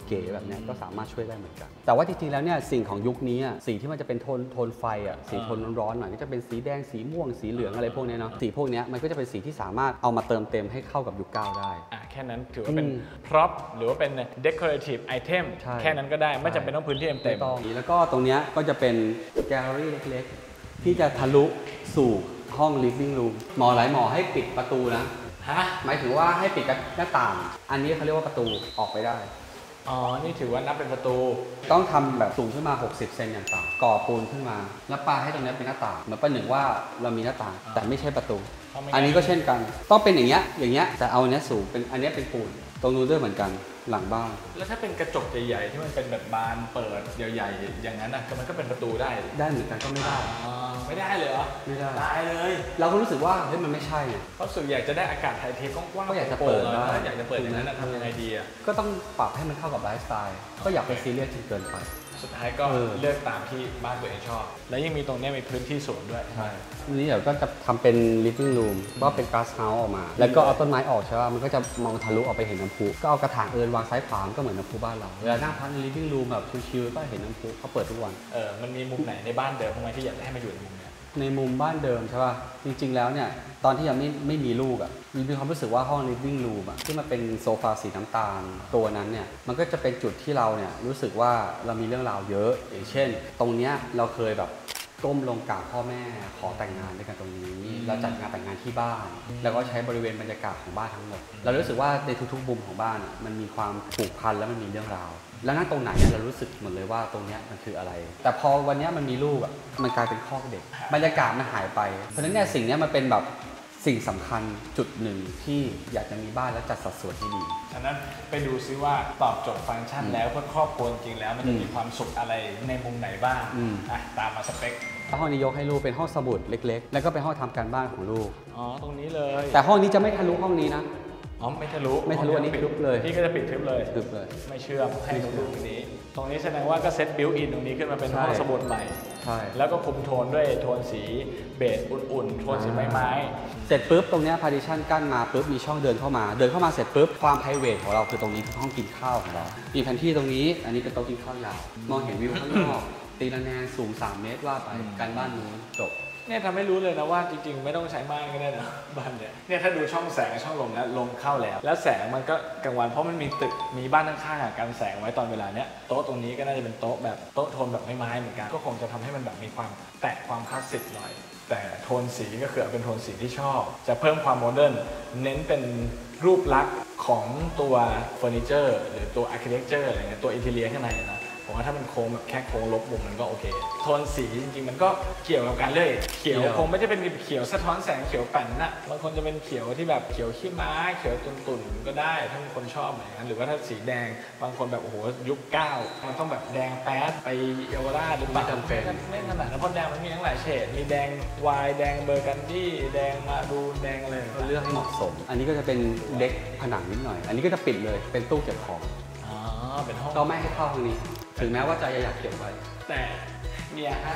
เก๋ๆแบบนี้ก็สามารถช่วยได้เหมือนกันแต่ว่าจริงๆแล้วเนี่ยสิ่งของยุคนี้สีที่มันจะเป็นโทนโทนไฟอ่ะสีโทนร้อนๆหน่อยก็จะเป็นสีแดงสีม่วงสีเหลืองอะไรพวกนี้เนาะสีพวกนี้มันก็จะเป็นสีที่สามารถเอามาเติมเต็มให้เข้ากับยุคเก้าได้แค่นั้นถือว่าเป็นพร็อพหรือว่าเป็นdecorative item แค่นั้นก็ได้ไม่จำเป็นต้องพื้นที่เต็มๆแล้วก็ตรงนี้ก็จะเป็นแกลเลอรี่เล็กๆที่จะทะลุสู่ห้อง living room หมอหลายหมอให้ปิดประตูนะฮะหมายถึงว่าให้ปิดหน้าต่างอันนี้เขาเรียกว่าประตูออกไปได้อ๋อนี่ถือว่านับเป็นประตูต้องทำแบบสูงขึ้นมาหกสิบเซนอย่างต่ำก่อปูนขึ้นมาแล้วปาให้ตรงนี้เป็นหน้าต่างเหมือนประหนึ่งว่าเรามีหน้าต่างแต่ไม่ใช่ประตูอันนี้ก็เช่นกันต้องเป็นอย่างเงี้ยอย่างเงี้ยแต่เอาเนี้ยสูงเป็นอันนี้เป็นปูนตรงนู้นด้วยเหมือนกันหลังบ้านแล้วถ้าเป็นกระจกใหญ่ๆที่มันเป็นแบบบานเปิดใหญ่ๆอย่างนั้นนะก็มันก็เป็นประตูได้ได้เหมือนกันก็ไม่ได้ไม่ได้เลยเหรอไม่ได้ตายเลยเราก็รู้สึกว่าเฮ้ยมันไม่ใช่เพราะส่วนอยากจะได้อากาศถ่ายเทกว้างๆก็อยากจะเปิดแล้วอยากจะเปิดอย่างนั้นทำยังไงดีอ่ะก็ต้องปรับให้มันเข้ากับไลฟ์สไตล์ก็อยากไปซีเรียสจนเกินไปสุดท้ายก็เลือกตามที่บ้านตัวเองชอบแล้วยังมีตรงนี้มีพื้นที่สวนด้วยใช่นี่เดี๋ยวก็จะทำเป็น living room ก็เป็น glass house ออกมาแล้วก็เอาต้นไม้ออกใช่ป่ะมันก็จะมองทะลุออกไปเห็นน้ำพุก็เอากระถางเอิญวางซ้ายขวาก็เหมือนน้ำพุบ้านเราเวลานั่งพักใน living room แบบชิลๆก็เห็นน้ำพุเขาเปิดทุกวันเออมันมีมุมไหนในบ้านเดิมทำไมที่อยากให้มาอยู่ในมุมนี้ในมุมบ้านเดิมใช่ป่ะจริงๆแล้วเนี่ยตอนที่ยังไม่ไม่มีลูกอ่ะมีความรู้สึกว่าห้อง living room อ่ะที่มันเป็นโซฟาสีน้ำตาลตัวนั้นเนี่ยมันก็จะเป็นจุดที่เราเนี่ยรู้สึกว่าเรามีเรื่องราวเยอะอย่างเช่นตรงเนี้ยเราเคยแบบก้มลงกราบพ่อแม่ขอแต่งงานด้วยกันตรงนี้เราจัดงานแต่งงานที่บ้านแล้วก็ใช้บริเวณบรรยากาศของบ้านทั้งหมดเรารู้สึกว่าในทุกๆมุมของบ้านอ่ะมันมีความผูกพันและมันมีเรื่องราวแล้วนั่นตรงไหนเรารู้สึกหมดเลยว่าตรงนี้มันคืออะไรแต่พอวันนี้มันมีลูกอ่ะมันกลายเป็นคอกเด็กบรรยากาศมันหายไปเพราะฉะนั้นเนี่ยสิ่งนี้มันเป็นแบบสิ่งสำคัญจุดหนึ่งที่อยากจะมีบ้านและจัดสัดส่วนที่ดีฉะนั้นไปดูซิว่าตอบโจทย์ฟังก์ชันแล้วเพื่อครอบครัวจริงแล้วมันจะมีความสุขอะไรในมุมไหนบ้างอ่ะตามมาสเปคห้องนี้ยกให้ลูกเป็นห้องสมุดเล็กๆแล้วก็เป็นห้องทำการบ้านของลูกอ๋อตรงนี้เลยแต่ห้องนี้จะไม่ทะลุห้องนี้นะอ๋อไม่ทะลุไม่ทะลุอันนี้ปิดทึบเลยพี่ก็จะปิดทึบเลยทึบเลยไม่เชื่อให้ตรงนี้ตรงนี้แสดงว่าก็เซ็ตบิวท์อินตรงนี้ขึ้นมาเป็นห้องสมุดใหม่ใช่แล้วก็คุมโทนด้วยโทนสีเบจอุ่นๆโทนสีไม้ไม้เสร็จปุ๊บตรงนี้พาร์ติชันกั้นมาปุ๊บมีช่องเดินเข้ามาเดินเข้ามาเสร็จปุ๊บความไพรเวทของเราคือตรงนี้ห้องกินข้าวของเรามีแผนที่ตรงนี้อันนี้เป็นโต๊ะกินข้าวยาวมองเห็นวิวข้างนอกตีระแนงสูงสามเมตรว่าไปการบ้านนู้นจบเนี่ยทำให้รู้เลยนะว่าจริงๆไม่ต้องใช้ม่านก็ได้นะบ้านเนี่ยเนี่ยถ้าดูช่องแสงช่องลมแล้วลมเข้าแล้วแล้วแสงมันก็กลางวันเพราะมันมีตึกมีบ้านข้างๆกันแสงไว้ตอนเวลาเนี้ยโต๊ะตรงนี้ก็น่าจะเป็นโต๊ะแบบโต๊ะโทนแบบไม้ๆเหมือนกันก็คงจะทำให้มันแบบมีความแตกความคลาสสิกหน่อยแต่โทนสีก็คือเป็นโทนสีที่ชอบจะเพิ่มความโมเดิร์นเน้นเป็นรูปลักษณ์ของตัวเฟอร์นิเจอร์หรือตัวอาร์คิเทคเจอร์อะไรเงี้ยตัวอินทีเรียข้างในนะผมว่าถ้ามันโค้งแบบแค่โค้งลบมุมมันก็โอเคโทนสีจริงๆมันก็เกี่ยวกับการเลือกเขียวคงไม่ได้เป็นเขียวสะท้อนแสงเขียวปั่นนะบางคนจะเป็นเขียวที่แบบเขียวขี้ม้าเขียวตุ่นๆก็ได้ถ้ามีคนชอบแบบนั้นหรือว่าถ้าสีแดงบางคนแบบโอ้โหยุคเก้ามันต้องแบบแดงแป๊ดไปเยาวราชหรือไม่จำเป็นไม่ขนาดนั้นเพราะแดงมันมีทั้งหลายเฉดมีแดงวายแดงเบอร์กันดี้แดงมาดูแดงอะไรเลือกให้เหมาะสมอันนี้ก็จะเป็นเด็กผนังนิดหน่อยอันนี้ก็จะปิดเลยเป็นตู้เก็บของอ๋อเป็นห้องก็ไม่ให้เข้าตรงนี้ถึงแม้ว่าใจอยากเก็บไว้แต่เนี่ยฮะ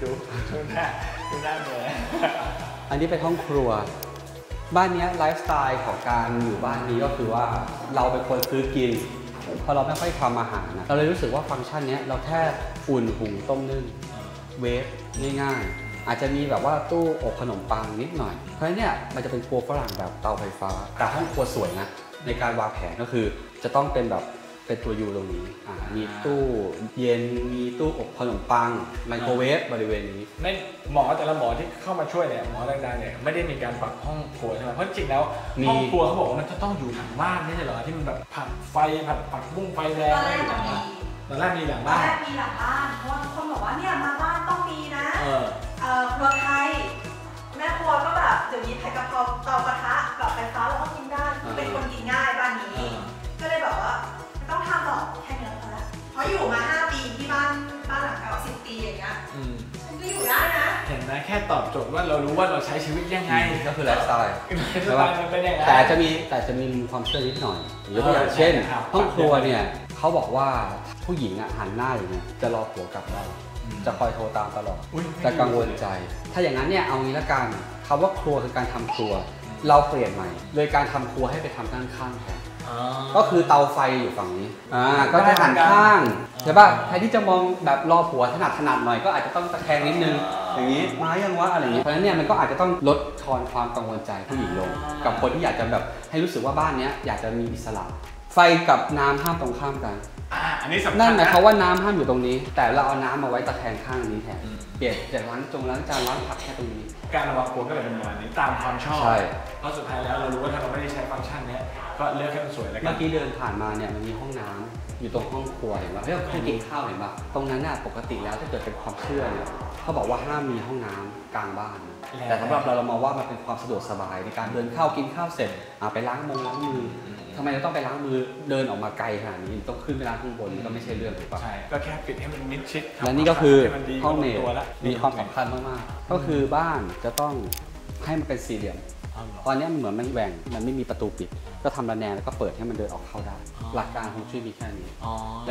ดูดูหน้าดูหน้าเลยอันนี้เป็นห้องครัวบ้านนี้ไลฟ์สไตล์ของการอยู่บ้านนี้ก็คือว่าเราเป็นคนซื้อกินเพราะเราไม่ค่อยทำอาหารนะเราเลยรู้สึกว่าฟังก์ชันนี้เราแค่อุ่นหุงต้มนึ่งเวฟง่ายๆอาจจะมีแบบว่าตู้อบขนมปังนิดหน่อยเพราะฉะนั้นเนี่ยมันจะเป็นครัวฝรั่งแบบเตาไฟฟ้าแต่ห้องครัวสวยนะในการวางแผนก็คือจะต้องเป็นแบบเป็นตัวยูตรงนี้มีตู้เย็นมีตู้อบขนมปังไมโครเวฟบริเวณนี้ไม่หมอแต่ละหมอที่เข้ามาช่วยเนี่ยหมอดังๆเนี่ยไม่ได้มีการปรับห้องครัวใช่ไหมเพราะจริงแล้วห้องครัวเขาบอกว่ามันจะต้องอยู่หลังบ้านนี่ใช่เหรอที่มันแบบผัดไฟผัดผักบุ้งไฟแรงอะไรอยู่หลังบ้านตอนแรกมีหลังบ้านตอนแรกมีหลังบ้านเพราะว่าทุกคนบอกว่าเนี่ยมาบ้านต้องมีนะเออครัวไทยแม่ครัวก็แบบเดี๋ยวนี้ไข่กะเพราเตากระทะแบบไฟฟ้าเราก็กินได้เป็นคนกินง่ายบ้านนี้ก็เลยแบบว่าต้องทำต่อแค่เนื้อเขาละเพราะอยู่มาห้าปีที่บ้านบ้านหลังเก่าสิบปีอย่างเงี้ยฉันก็อยู่ได้นะเห็นไหม แค่ตอบโจทย์ว่าเรารู้ว่าเราใช้ชีวิตยังไงก็คือไลฟ์สไตล์แต่จะมีแต่จะมีความเชื่อนิดหน่อยหรืออย่างเช่นห้องครัวเนี่ยเขาบอกว่าผู้หญิงอ่ะหันหน้าอยู่เนี่ยจะรอผัวกลับบ้านจะคอยโทรตามตลอดจะกังวลใจถ้าอย่างนั้นเนี่ยเอางี้ละกันคำว่าครัวคือการทำครัวเราเปลี่ยนใหม่โดยการทำครัวให้ไปทำด้านข้างแทนก็คือเตาไฟอยู่ฝั่งนี้อ่าก็จะหันข้างใช่ป่ะใครที่จะมองแบบรอผัวถนัดถนัดหน่อยก็อาจจะต้องตะแคงนิดนึงอย่างนี้มายังวะอะไรอย่างนี้เพราะฉะนั้นเนี่ยมันก็อาจจะต้องลดทอนความกังวลใจผู้หญิงลงกับคนที่อยากจะแบบให้รู้สึกว่าบ้านนี้อยากจะมีอิสระไฟกับน้ำห้ามตรงข้ามกันนั่นหมายความว่าน้ำห้ามอยู่ตรงนี้แต่เราเอาน้ำมาไว้ตะแคงข้างนี้แทนเปลี่ยนจากล้างจงล้างจานล้างผักแค่ตรงนี้การระวังควรก็เป็นประมาณนี้ตามความชอบเพราะสุดท้ายแล้วเรารู้ว่าถ้าเราไม่ได้ใช้ฟังก์ชันนี้ก็เลือกให้มันสวยแล้วกันเมื่อกี้เดินผ่านมาเนี่ยมันมีห้องน้ำอยู่ตรงห้องครัวเห็นป่ะเรื่องกินข้าวเห็นป่ะตรงนั้นน่ะปกติแล้วถ้าเกิดเป็นความเชื่อเนี่ยเขาบอกว่าห้ามมีห้องน้ำกลางบ้านแต่สำหรับเราเรามองว่ามันเป็นความสะดวกสบายในการเดินเข้ากินข้าวเสร็จไปล้างมือล้างมือทำไมเราต้องไปล้างมือเดินออกมาไกลขนาดนี้ต้องขึ้นไปล้างข้างบนก็ไม่ใช่เรื่องถูกปะใช่ก็แค่ปิดให้มันมิดชิดและนี่ก็คือห้องเนตมีความสำคัญมากๆก็คือบ้านจะต้องให้มันเป็นสี่เหลี่ยมตอนนี้มันเหมือนมันแหว่งมันไม่มีประตูปิดก็ทำระแนงแล้วก็เปิดให้มันเดินออกเข้าได้หลักการของช่วยมีแค่นี้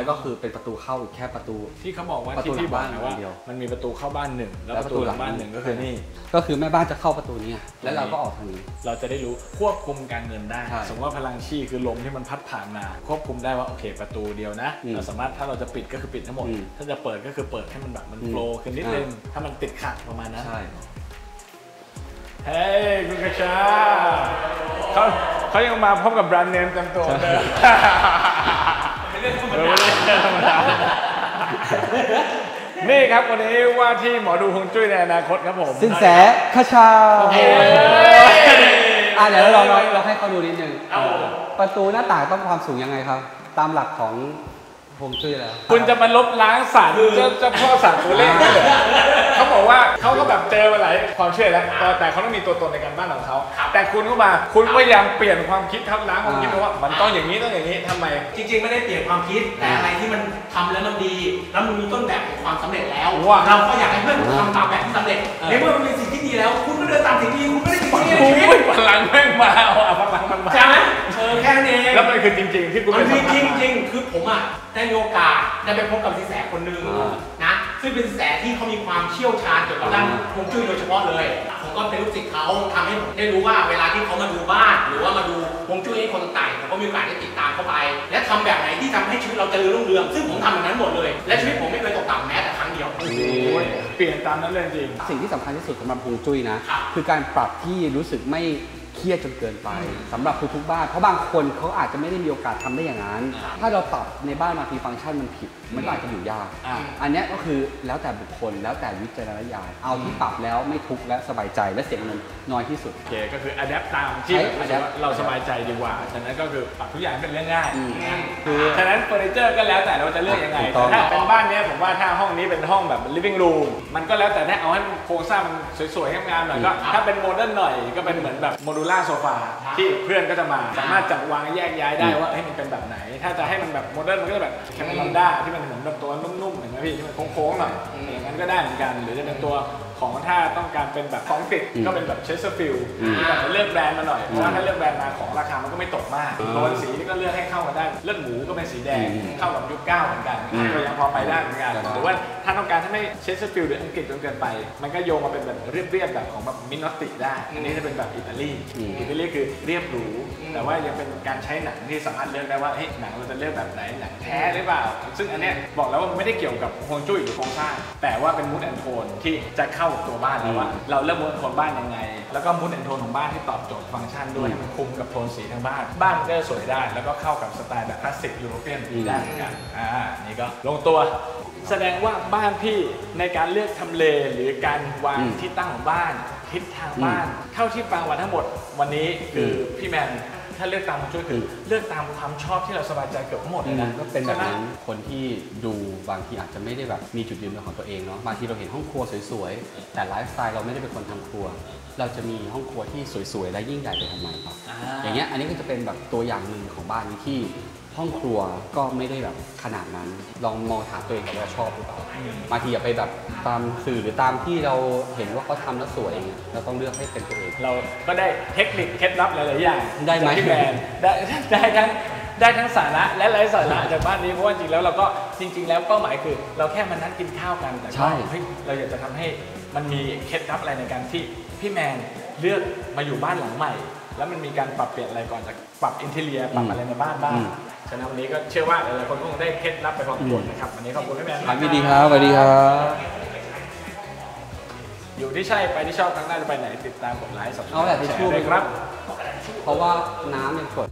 แล้วก็คือเป็นประตูเข้าอีกแค่ประตูที่เขาบอกว่าประตูหลังบ้านว่ามันมีประตูเข้าบ้านหนึ่งแล้วประตูหลังบ้านหนึ่งก็คือนี่ก็คือแม่บ้านจะเข้าประตูนี้แล้วเราก็ออกทางนี้เราจะได้รู้ควบคุมการเงินได้สมมติว่าพลังชี่คือลมที่มันพัดผ่านมาควบคุมได้ว่าโอเคประตูเดียวนะเราสามารถถ้าเราจะปิดก็คือปิดทั้งหมดถ้าจะเปิดก็คือเปิดให้มันแบบมันโฟล์ขึ้นนิดนึงถ้ามันติดขัดประมาณนั้นเฮ้ยคุณกระชาเขาเขายังมาพบกับแบรนด์เนมจำตัวเดิมไม่เล่นธรรมดานี่ครับวันนี้ว่าที่หมอดูฮวงจุ้ยในอนาคตครับผมสินแสกระชาอ่ะเดี๋ยวเราเราเราให้เขาดูนิดนึงประตูหน้าต่างต้องความสูงยังไงครับตามหลักของผมช่วยแล้วคุณจะมาลบล้างศาสตร์เจ้าพ่อศาสตร์ตัวเลขเขาบอกว่าเขาก็แบบเจอมาหลายความเชื่อแล้วแต่เขาต้องมีตัวตนในการบ้านของเขาแต่คุณก็มาคุณพยายามเปลี่ยนความคิดทับล้างความคิดเพราะว่ามันต้องอย่างนี้ต้องอย่างนี้ทำไมจริงๆไม่ได้เปลี่ยนความคิดแต่อะไรที่มันทำแล้วมันดีแล้วมันมีต้นแบบของความสำเร็จแล้วเราก็อยากให้เพื่อนทำตามแบบที่สำเร็จในเมื่อมันมีสิ่งที่ดีแล้วคุณก็เดินตามสิ่งดีคุณก็ได้สิ่งที่ดีในชีวิตพลังแม่งมาเอาพลังมันมาใช่ไหมเออแค่นี้แล้วมันคือจริงๆที่คุณเป็นจริงๆคือผมอ่ะได้มีโอกาสได้ไปพบกับสินแสคนหนึ่งนะซึ่งเป็นสินแสที่เขามีความเชี่ยวชาญเกี่ยวกับด้านฮวงจุ้ยโดยเฉพาะเลยผมก็เป็นลูกศิษย์เขาทำให้ผมได้รู้ว่าเวลาที่เขามาดูบ้านหรือว่ามาดูฮวงจุ้ยให้คนต่างๆผมก็มีโอกาสได้ติดตามเข้าไปและทำแบบไหนที่ทำให้ชีวิตเราเจริญรุ่งเรืองซึ่งผมทำแบบนั้นหมดเลยและชีวิตผมไม่เคยตกต่ำแม้แต่ครั้งเดียวเปลี่ยนตามนั้นเลยจริงสิ่งที่สำคัญที่สุดสำหรับฮวงจุ้ยนะคือการปรับที่รู้สึกไม่เครียดจนเกินไปสำหรับทุกๆบ้านเพราะบางคนเขาอาจจะไม่ได้มีโอกาสทำได้อย่างนั้นถ้าเราปรับในบ้านมาทีฟังก์ชันมันผิดมันอาจจะอยู่ยากอันนี้ก็คือแล้วแต่บุคคลแล้วแต่วิจารณญาณเอาที่ปรับแล้วไม่ทุกข์และสบายใจและเสียเงินน้อยที่สุดโอเคก็คืออัดแอปตามที่เราสบายใจดีกว่าฉะนั้นก็คือปรับทุกอย่างเป็นเรื่องง่ายคือฉะนั้นเฟอร์นิเจอร์ก็แล้วแต่เราจะเลือกยังไงถ้าเป็นบ้านนี้ผมว่าถ้าห้องนี้เป็นห้องแบบ living room มันก็แล้วแต่ถ้าเอาให้โครงสร้างมันสวยๆงามๆหน่อยก็ถ้าเป็นโมเดิร์นหน่อยก็เป็นเหมือนแบบล่าโซฟาที่เพื่อนก็จะมาสามารถจัดวางแยกย้ายได้ว่าให้มันเป็นแบบไหนถ้าจะให้มันแบบโมเดิร์นมันก็จะแบบแคมเปญลอนด้าที่มันเหมือนแบบตัวนุ่มๆเห็นไหมพี่ที่มันโค้งๆหน่อยอย่างนั้นก็ได้เหมือนกันหรือจะเป็นตัวของถ้าต้องการเป็นแบบของติดก็เป็นแบบเชสเตอร์ฟิลด์เลือกแบรนด์มาหน่อยเพราะถ้าเลือกแบรนด์มาของราคามันก็ไม่ตกมากโทนสีก็เลือกให้เข้ากันได้เลือดหมูก็เป็นสีแดงเข้ากับยุคเก้าเหมือนกันก็ยังพอไปได้เหมือนกันหรือว่าถ้าต้องการถ้าไม่เชสเตอร์ฟิลด์หรืออังกฤษจนเกินไปมันก็โยงมาเป็นแบบเรียบๆแบบของแบบมินอตติได้อันนี้จะเป็นแบบอิตาลีอิตาลีคือเรียบหรูแต่ว่ายังเป็นการใช้หนังที่สามารถเลือกได้ว่าหนังเราจะเลือกแบบไหนหนังแท้หรือเปล่าซึ่งอันเนี้ยบอกแล้วว่าไม่ได้เกี่ยวกับฮวงจุ้ยหรือโครงสร้างแต่ว่าเป็นมูดแอนโทนที่จะเข้าตัวบ้านแล้วว่าเราเริ่มมูดโทนบ้านยังไงแล้วก็มูดแอนโทนของบ้านที่ตอบโจทย์ฟังก์ชันด้วยมันคุมกับโทนสีทั้งบ้านบ้านก็สวยได้แล้วก็เข้ากับสไตล์แบบคลาสสิกยุโรเปียนได้เหมือนกันอ่านี่ก็ลงตัวแสดงว่าบ้านพี่ในการเลือกทำเลหรือการวางที่ตั้งของบ้านทิศทางบ้านเท่าที่ฟังวันทั้งหมดวันนี้คือพี่แมนถ้าเลือกตามช่วยคือเลือกตามความชอบที่เราสบายใจเกือบทั้งหมดเลยนะก็เป็นแบบนั้นคนที่ดูบางทีอาจจะไม่ได้แบบมีจุดยืนเป็นของตัวเองเนาะบางทีเราเห็นห้องครัวสวยๆแต่ไลฟ์สไตล์เราไม่ได้เป็นคนทำครัวเราจะมีห้องครัวที่สวยๆและยิ่งใหญ่ไปทำไมครับอย่างเงี้ยอันนี้ก็จะเป็นแบบตัวอย่างหนึ่งของบ้านที่พ ห้องครัวก็ไม่ได้แบบขนาดนั้นลองมองหาตัวเองก่อนว่าชอบหรือเปล่าบางทีอย่าไปแบบตามสื่อหรือตามที่เราเห็นว่าเขาทำแล้วสวยอย่างเงี้ยเราต้องเลือกให้เป็นตัวเองเราก็ได้เทคนิคเคล็ดลับหลายๆอย่างได้ไหมพี่แมนได้ได้ทั้งได้ทั้งสาระและไร้สาระจากบ้านนี้เพราะว่าจริงแล้วเราก็จริงๆแล้วเป้าหมายคือเราแค่มานั่งกินข้าวกันแต่เราอยากจะทำให้มันมีเคล็ดลับอะไรในการที่พี่แมนเลือกมาอยู่บ้านหลังใหม่แล้วมันมีการปรับเปลี่ยนอะไรก่อนจะปรับอินทีเรียปรับอะไรในบ้านบ้างฉะนั้นวันนี้ก็เชื่อว่าหลายๆคนคงได้เคล็ดลับไปพอสมควรนะครับวันนี้ขอบคุณพี่แมนครับดีครับสวัสดีครับอยู่ที่ใช่ไปที่ชอบทั้งหน้าจะไปไหนติดตามกดไลค์สับสนเอาแหละที่ช่วยครับเพราะว่าน้ำเป็นกด